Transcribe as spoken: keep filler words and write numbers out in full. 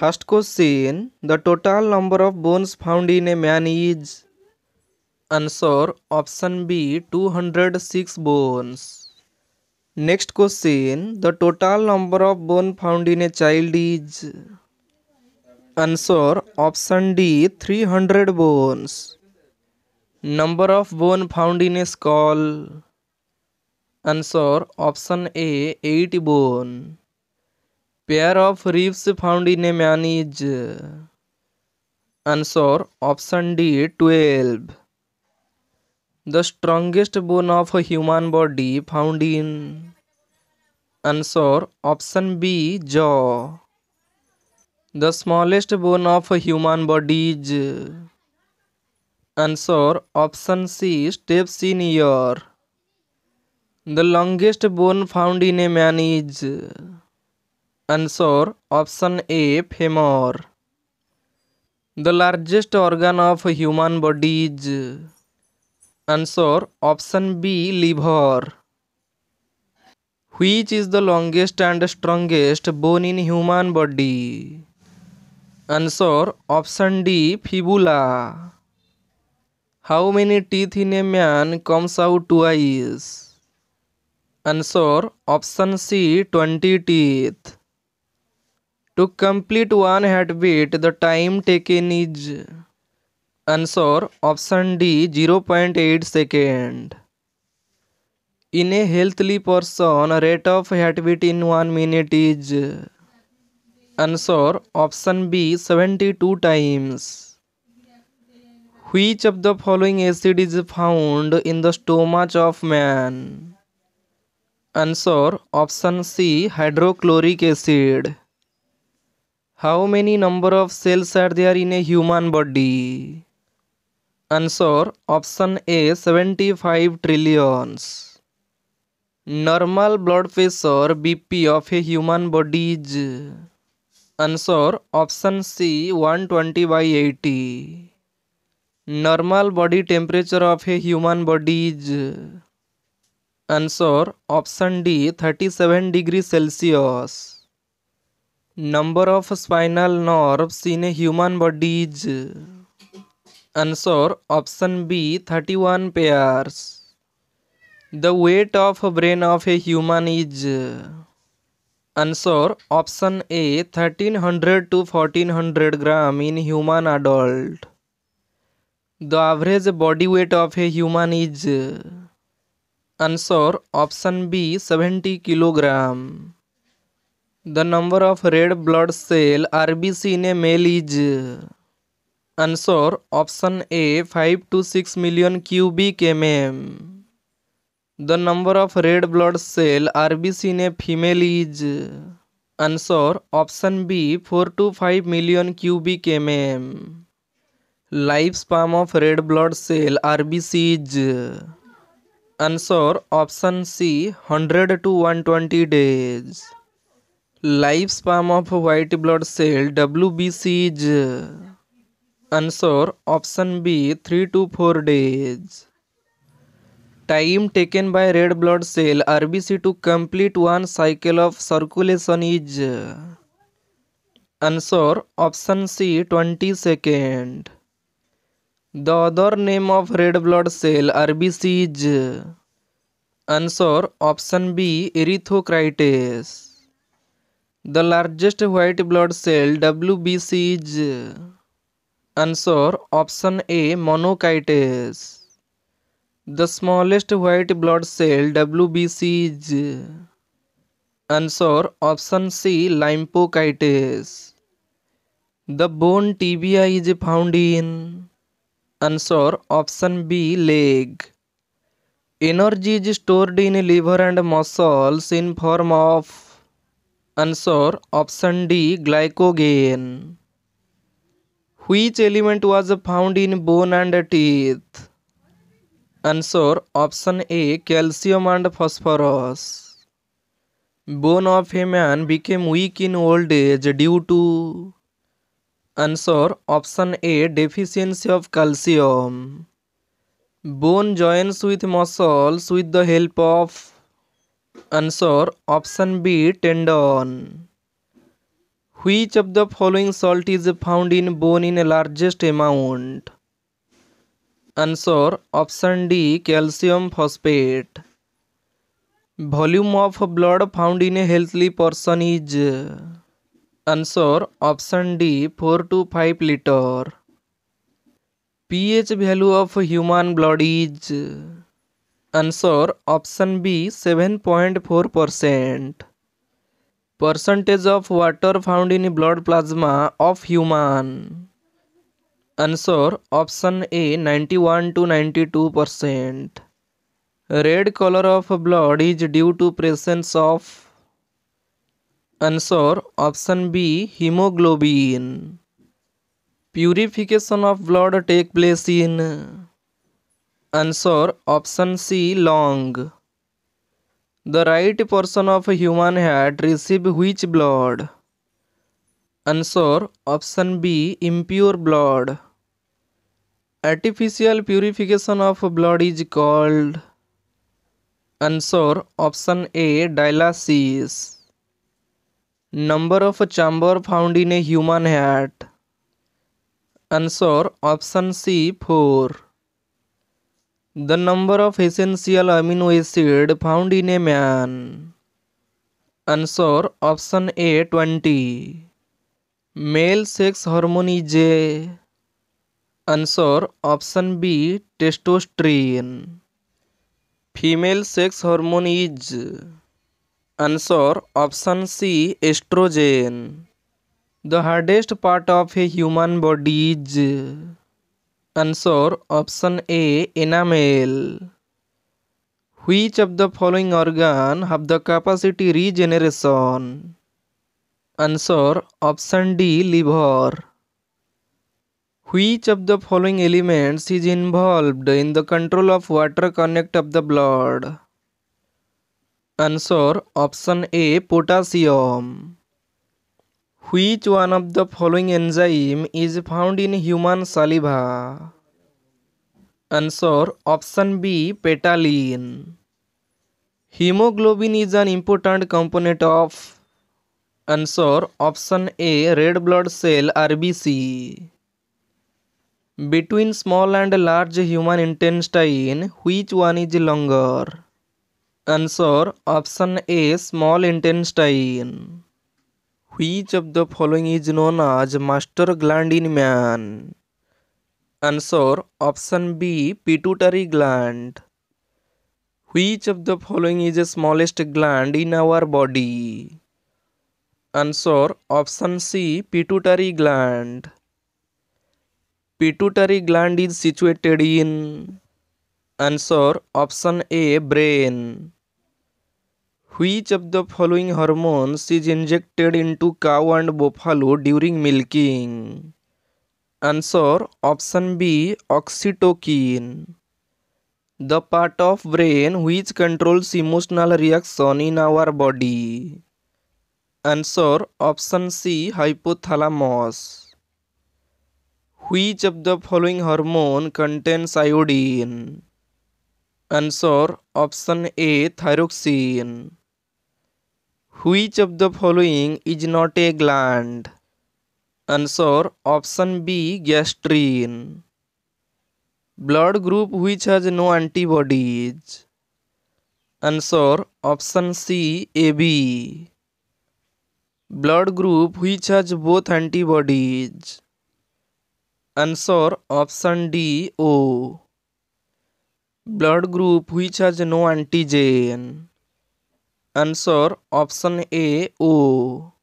First question, the total number of bones found in a man is? Answer, option B, two hundred six bones. Next question, the total number of bones found in a child is? Answer, option D, three hundred bones. Number of bones found in a skull? Answer, option A, eight bones. Pair of ribs found in a man is? Answer, option D, twelve. The strongest bone of a human body found in? Answer, option B, jaw. The smallest bone of a human body is? Answer, option C, steps in ear. The longest bone found in a man is? Answer, option A, femur. The largest organ of a human body is? Answer, option B, liver. Which is the longest and strongest bone in human body? Answer, option D, fibula. How many teeth in a man comes out twice? Answer, option C, twenty teeth. To complete one heartbeat, the time taken is? Answer, option D, zero point eight second. In a healthy person, rate of heartbeat in one minute is? Answer, option B, seventy-two times. Which of the following acid is found in the stomach of man? Answer, option C, hydrochloric acid. How many number of cells are there in a human body? Answer, option A, seventy-five trillions. Normal blood pressure B P of a human body is? Answer, option C, one twenty by eighty. Normal body temperature of a human body is? Answer, option D, thirty-seven degrees Celsius. Number of spinal nerves in a human body is? Answer, option B, thirty-one pairs. The weight of brain of a human is? Answer, option A, thirteen hundred to fourteen hundred gram in human adult. The average body weight of a human is? Answer, option B, seventy kilogram. The number of red blood cell R B C in a male is? Answer, option A, five to six million cubic mm. The number of red blood cell R B C in a female is? Answer, option B, four to five million cubic mm. Lifespan of red blood cell R B C is? Answer, option C, one hundred to one hundred twenty days. Lifespan of white blood cell W B C is? Answer, option B, three to four days. Time taken by red blood cell R B C to complete one cycle of circulation is? Answer, option C, twenty seconds. The other name of red blood cell R B C is? Answer, option B, erythrocytes. The largest white blood cell W B C is? Answer, option A, monocytes. The smallest white blood cell W B C is? Answer, option C, lymphocytes. The bone tibia is found in? Answer, option B, leg. Energy is stored in liver and muscles in form of? Answer, option D, glycogen. Which element was found in bone and teeth? Answer, option A, calcium and phosphorus. Bone of a man became weak in old age due to? Answer, option A, deficiency of calcium. Bone joins with muscles with the help of? Answer, option B, tendon. Which of the following salt is found in bone in largest amount? Answer, option D, calcium phosphate. Volume of blood found in a healthy person is? Answer, option D, four to five liter. pH value of human blood is? Answer, option B, seven point four percent. Percentage of water found in blood plasma of human? Answer, option A, ninety-one to ninety-two percent. Red color of blood is due to presence of? Answer, option B, hemoglobin. Purification of blood take place in? Answer, option C, lung. The right portion of human head receive which blood? Answer, option B, impure blood. Artificial purification of blood is called? Answer, option A, dialysis. Number of chamber found in a human heart? Answer, option C, four. The number of essential amino acid found in a man? Answer, option A, twenty. Male sex hormone is A? Answer, option B, testosterone. Female sex hormone is? Answer, option C, estrogen. The hardest part of a human body is? Answer, option A, enamel. Which of the following organ have the capacity regeneration? Answer, option D, liver. Which of the following elements is involved in the control of water content of the blood? Answer, option A, potassium. Which one of the following enzyme is found in human saliva? Answer, option B, ptyalin. Hemoglobin is an important component of? Answer, option A, red blood cell, R B C. Between small and large human intestine, which one is longer? Answer, option A, small intestine. Which of the following is known as master gland in man? Answer, option B, pituitary gland. Which of the following is the smallest gland in our body? Answer, option C, pituitary gland. Pituitary gland is situated in? Answer, option A, brain. Which of the following hormones is injected into cow and buffalo during milking? Answer, option B, oxytocin. The part of brain which controls emotional reaction in our body? Answer, option C, hypothalamus. Which of the following hormone contains iodine? Answer, option A, thyroxine. Which of the following is not a gland? Answer, option B, gastrin. Blood group which has no antibodies? Answer, option C, A B. Blood group which has both antibodies? Answer, option D, O. Blood group which has no antigen? Answer, option A, O.